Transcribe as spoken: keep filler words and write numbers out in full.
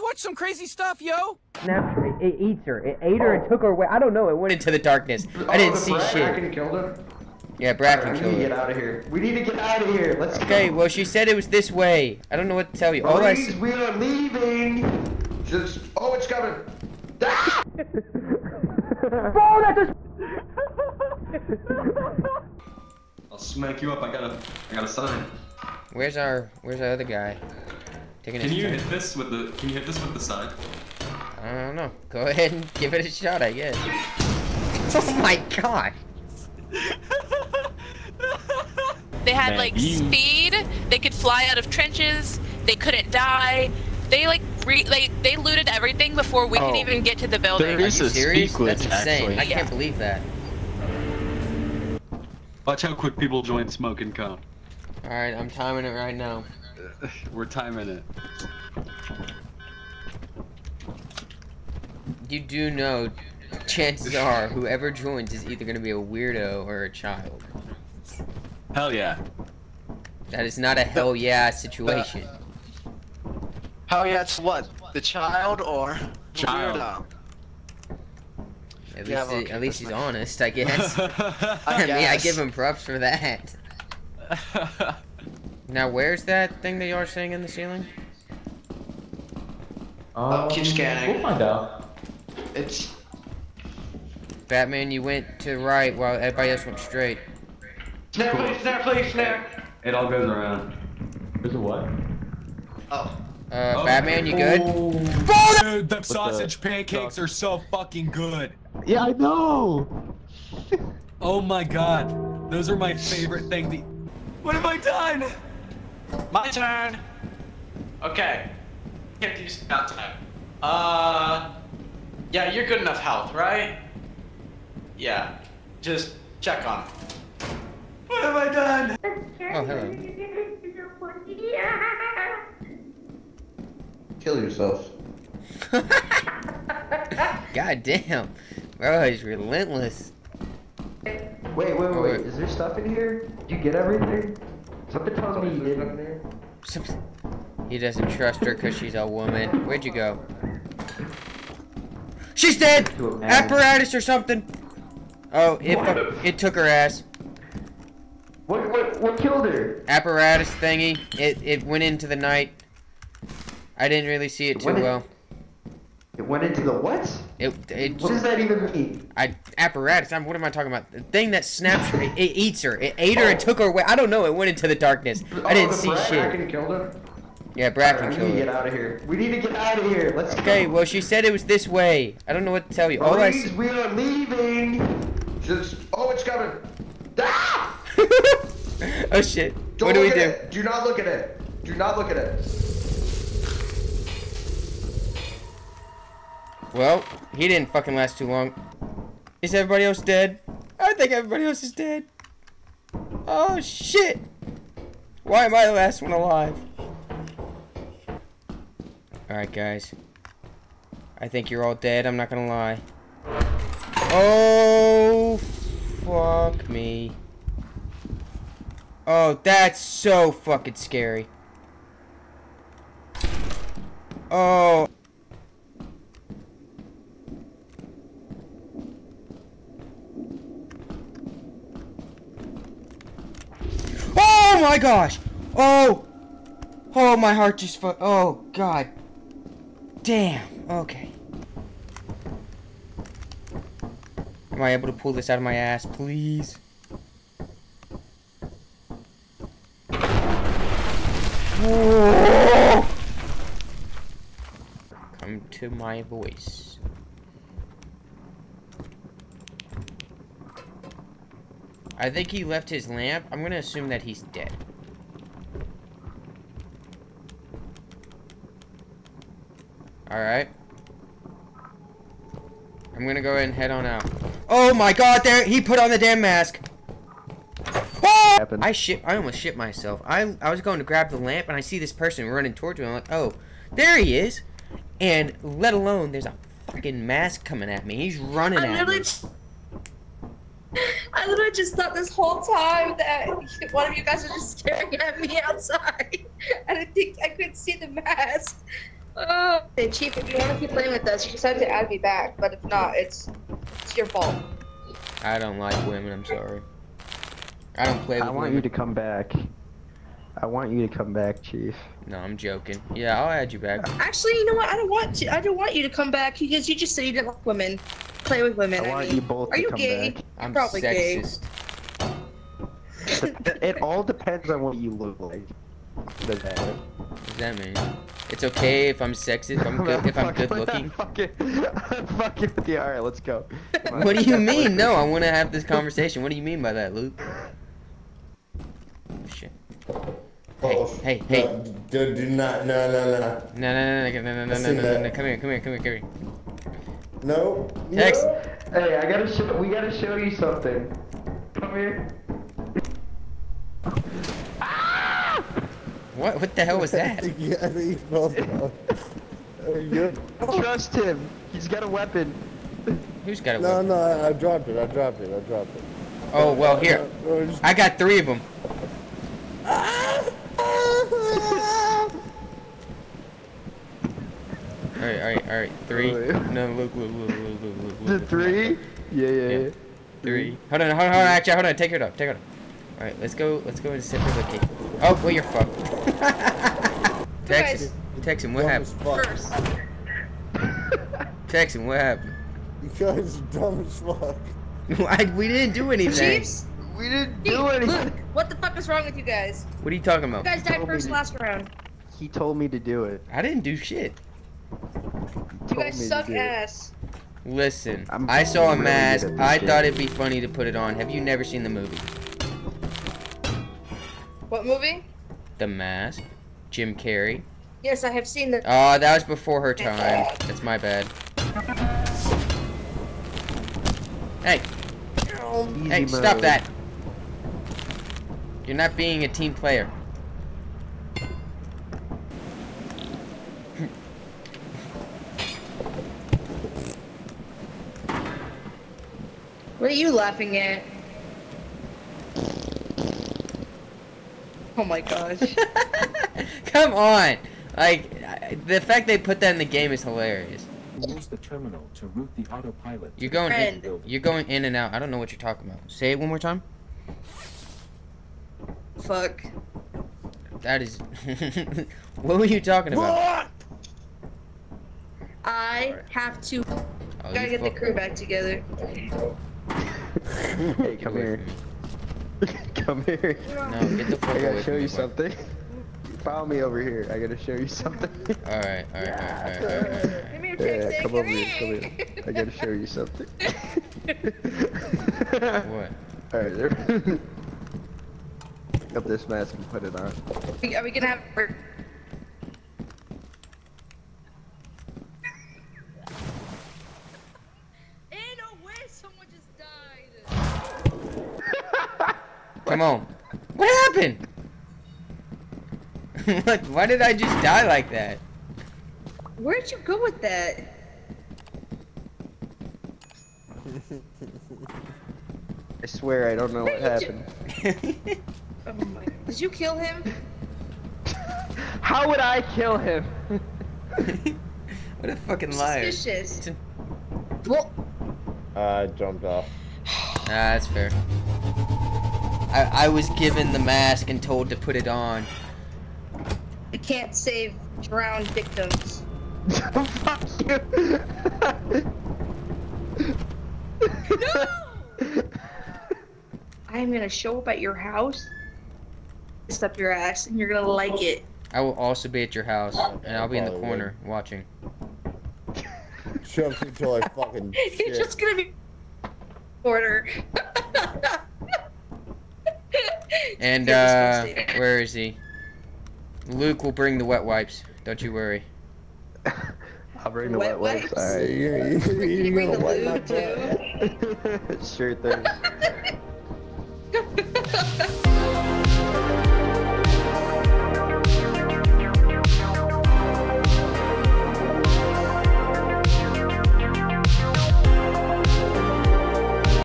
let's watch some crazy stuff, yo. Snap, it, it eats her. It ate her and took her away. I don't know. It went into the darkness. I didn't see shit. Bracken killed her. Yeah, Bracken killed her. We need to get out of here. We need to get out of here. Let's go. Okay, well, she said it was this way. I don't know what to tell you. All I see. We are leaving. Just. Oh, it's coming. Ah! Bro, that just. I'll smack you up. I got a. I got a sign. Where's our? Where's our other guy? Taking can you turn. hit this with the? Can you hit this with the sign? I don't know. Go ahead and give it a shot, I guess. Oh my god! They had Man, like you. speed. They could fly out of trenches. They couldn't die. They like re like they looted everything before we oh, could even get to the building. There is a speed glitch, That's insane. Actually. I yeah. can't believe that. Watch how quick people join Smoke and Cone. All right, I'm timing it right now. We're timing it. You do know, chances are, whoever joins is either going to be a weirdo or a child. Hell yeah. That is not a hell yeah situation. Hell yeah, it's what? The child or the weirdo? At least, yeah, okay, it, at least he's nice. honest, I guess. I, I guess. mean, I give him props for that. Now, where's that thing that you are seeing in the ceiling? Um, keep scanning. We'll find out. It's... Batman, you went to the right while everybody else went straight. Snare, cool. please, snare, please, snare! It all goes around. There's a what? Oh. Uh, oh. Batman, you good? Oh. Dude, the sausage the... pancakes oh. are so fucking good! Yeah, I know! Oh my god. Those are my favorite things to... What have I done? My turn! Okay. Can't do scout time. Uh... Yeah, you're good enough health, right? Yeah. Just check on him. What have I done? Oh, hello. Kill yourself. God damn. Bro, he's relentless. Wait, wait, wait, wait. Is there stuff in here? Did you get everything? Something tells me you didn't. There. He doesn't trust her because she's a woman. Where'd you go? She's dead! Apparatus or something! Oh, it it took her ass. What, what, what killed her? Apparatus thingy. It it went into the night. I didn't really see it too it well. In, it went into the what? It, it what just, does that even mean? I apparatus. I'm. What am I talking about? The thing that snaps her. It, it eats her. It ate her oh. and took her away. I don't know. It went into the darkness. Oh, I didn't see shit. Bracken killed her? Yeah, Bracken killed her. We need to get out of here. We need to get out of here. Let's okay, go. Okay. Well, she said it was this way. I don't know what to tell you. All Please, I see. We are leaving. Just. Oh, it's coming. Ah! Oh shit. Don't what do we do? It. Do not look at it. Do not look at it. Well, he didn't fucking last too long. Is everybody else dead? I think everybody else is dead. Oh, shit. Why am I the last one alive? Alright, guys. I think you're all dead. I'm not gonna lie. Oh, fuck me. Oh, that's so fucking scary. Oh. Oh my gosh! Oh! Oh, my heart just fu- Oh, God. Damn. Okay. Am I able to pull this out of my ass, please? Whoa! Come to my voice. I think he left his lamp. I'm gonna assume that he's dead. Alright. I'm gonna go ahead and head on out. Oh my god, there he put on the damn mask! Oh! I shit I almost shit myself. I I was going to grab the lamp and I see this person running towards me. I'm like, oh, there he is. And let alone there's a fucking mask coming at me. He's running I'm at really me. I literally just thought this whole time that one of you guys was just staring at me outside. I didn't think I couldn't see the mask. Oh. Hey, Chief, if you want to keep playing with us, you just have to add me back. But if not, it's it's your fault. I don't like women. I'm sorry. I don't play with women. I want you to come back. I want you to come back, Chief. No, I'm joking. Yeah, I'll add you back. Actually, you know what? I don't want to. I don't want you to come back because you just said you didn't like women. Play with women. I, I want mean. you both Are to you come gay? back. I'm probably sexist. Gay. It all depends on what you look like. Does that? What does that mean? It's okay if I'm sexist. If I'm good. If I'm good looking. Fuck it. Fuck it. Yeah. All right, let's go. What do you mean? No, I want to have this conversation. What do you mean by that, Luke? Shit. Hey, hey, hey. No, do, do not, no, no, no. No, no, no, no, no, no, no, no, no, no, come here, come here, come here, come here. No. Text. No. Hey, I gotta show, we gotta show you something. Come here. Ah! What, what the hell was that? Trust him. He's got a weapon. Who's got a no, weapon? No, no, I, I dropped it, I dropped it, I dropped it. Oh, well, here. I got three of them. Alright, alright, alright. Three. No, look, look, look, look, look, look. The three? Yeah, yeah, yeah. Three. Hold on, hold on, hold on, actually, hold on. Take it up, take it up. Alright, let's go, let's go and sit for the cake. Oh, well, you're fucked. Text him. Text him, what happened? First. Text him, what happened? You guys are dumb as fuck. We didn't do anything. Chiefs? We didn't do anything. Luke, what the fuck is wrong with you guys? What are you talking about? You guys died first last round. He told me to do it. I didn't do shit. You guys suck ass. Listen, I'm I saw a mask. Really I thought it'd be funny to put it on. Have you never seen the movie? What movie? The Mask. Jim Carrey. Yes, I have seen the. Oh, that was before her time. That's my bad. Hey. Easy hey, mode. Stop that. You're not being a team player. What are you laughing at? Oh my gosh. Come on! Like, the fact they put that in the game is hilarious. Use the terminal to route the autopilot. You're going in, you're going in and out. I don't know what you're talking about. Say it one more time. Fuck. That is... What were you talking about? I have to... Oh, gotta get the crew back together. Hey, come here. Come here. No, get the fuck I gotta show you something. Follow me over here. I gotta show you something. Alright, alright, alright, alright, alright. Give me your text, yeah, come over here, come here. I gotta show you something. What? Alright, there. Pick up this mask and put it on. Are we gonna have... Come on. What happened? What? Why did I just die like that? Where'd you go with that? I swear I don't know what happened. Oh my. Did you kill him? How would I kill him? What a fucking liar. Suspicious. Well, I jumped off. Ah, that's fair. I, I was given the mask and told to put it on. I can't save drowned victims. Fuck you! No! I'm gonna show up at your house, pissed up your ass, and you're gonna like it. I will also be at your house, and I'll be in the corner watching. Shove you till I fucking shit. You're just gonna be order. And uh, where is he? Luke will bring the wet wipes. Don't you worry. I'll bring the wet, wet wipes. wipes. All right, you, you, you, you bring the lube too. Sure thing.